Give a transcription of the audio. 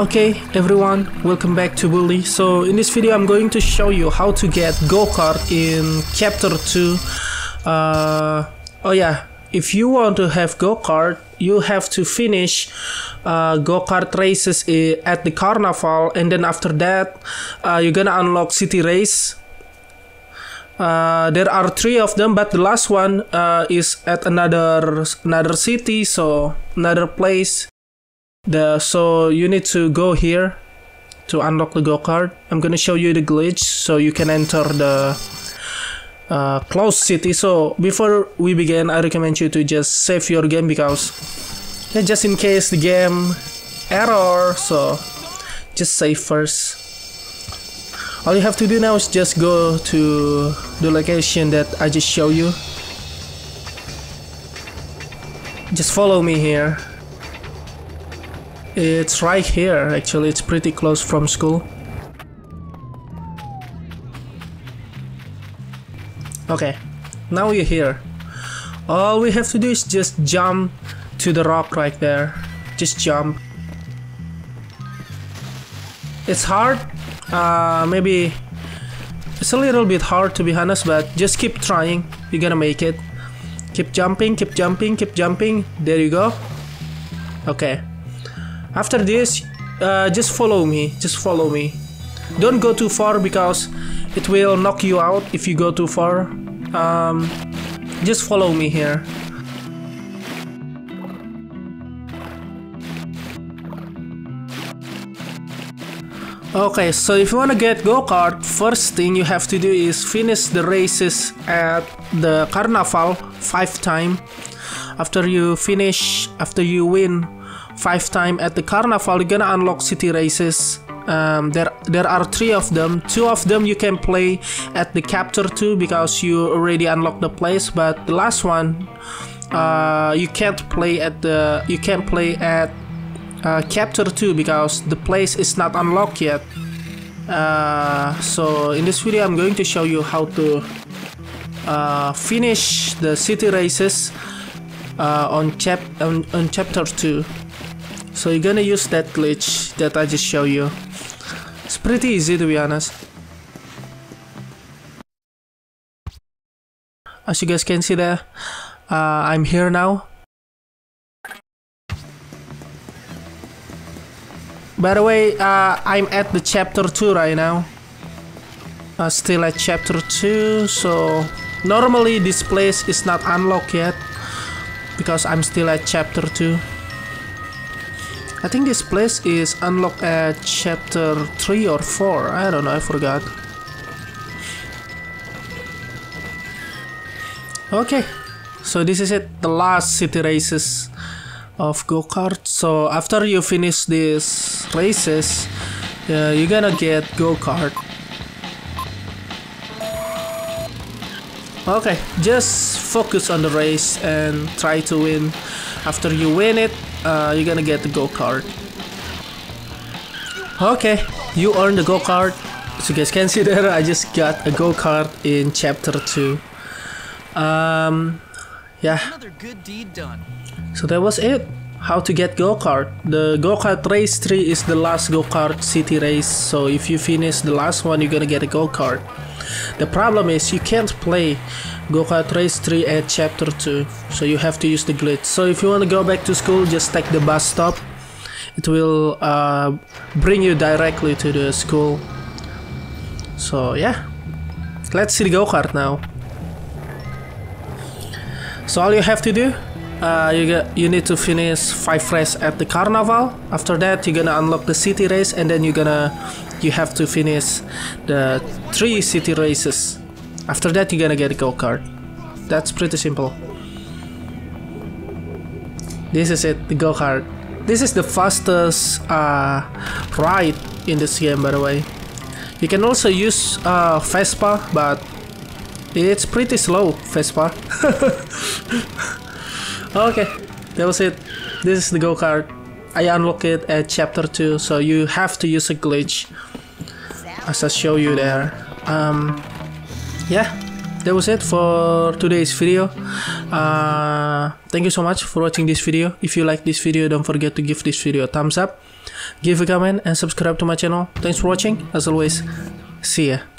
Okay everyone, welcome back to Bully. So in this video I'm going to show you how to get go-kart in chapter 2. Oh yeah, if you want to have go-kart, you have to finish go-kart races at the carnival, and then after that you're gonna unlock city race. There are 3 of them, but the last one is at another city, so another place. So you need to go here to unlock the go-kart. I'm gonna show you the glitch so you can enter the closed city. So before we begin, I recommend you to just save your game, because just in case the game error, so just save first. All you have to do now is just go to the location that I just showed you. Just follow me here. It's right here, actually. It's pretty close from school. Okay, now you're here. All we have to do is just jump to the rock right there. Just jump. It's hard. Maybe it's a little bit hard, to be honest, but just keep trying. You're gonna make it. Keep jumping, keep jumping, keep jumping. There you go. Okay. After this, just follow me. Just follow me. Don't go too far, because it will knock you out if you go too far. Just follow me here. Okay, so if you want to get go-kart, first thing you have to do is finish the races at the carnival 5 times. After you win 5 times at the carnival, you're gonna unlock city races. There are 3 of them. 2 of them you can play at the chapter 2 because you already unlocked the place, but the last one you can't play at chapter 2 because the place is not unlocked yet. So in this video I'm going to show you how to finish the city races on chapter 2. So you're gonna use that glitch that I just showed you. It's pretty easy, to be honest. As you guys can see there, I'm here now. By the way, I'm at the chapter 2 right now. Still at chapter 2, so normally this place is not unlocked yet because I'm still at chapter 2. I think this place is unlocked at chapter 3 or 4. I don't know, I forgot. Okay, so this is it, the last city races of go-kart. So after you finish these races, you're gonna get go-kart. Okay, just focus on the race and try to win. After you win it, you're gonna get the go-kart. Okay, you earned the go-kart. As you guys can see there, I just got a go-kart in chapter 2. Yeah. Another good deed done. So that was it. How to get go-kart. The go-kart race 3 is the last go-kart city race. So if you finish the last one, you're gonna get a go-kart. The problem is you can't play go-kart race 3 at chapter 2, so you have to use the glitch. So if you want to go back to school, just take the bus stop. It will bring you directly to the school. So yeah, let's see the go-kart now. So all you have to do, you need to finish 5 races at the carnival. After that, you're gonna unlock the city race, and then you have to finish the 3 city races. After that, you're gonna get a go-kart. That's pretty simple. This is it, the go-kart. This is the fastest ride in this game, by the way. You can also use Vespa, but it's pretty slow, Vespa. Okay, that was it. This is the go-kart. I unlocked it at chapter 2, so you have to use a glitch, as I show you there. Yeah, that was it for today's video. Thank you so much for watching this video. If you like this video, don't forget to give this video a thumbs up. Give a comment and subscribe to my channel. Thanks for watching. As always, see ya.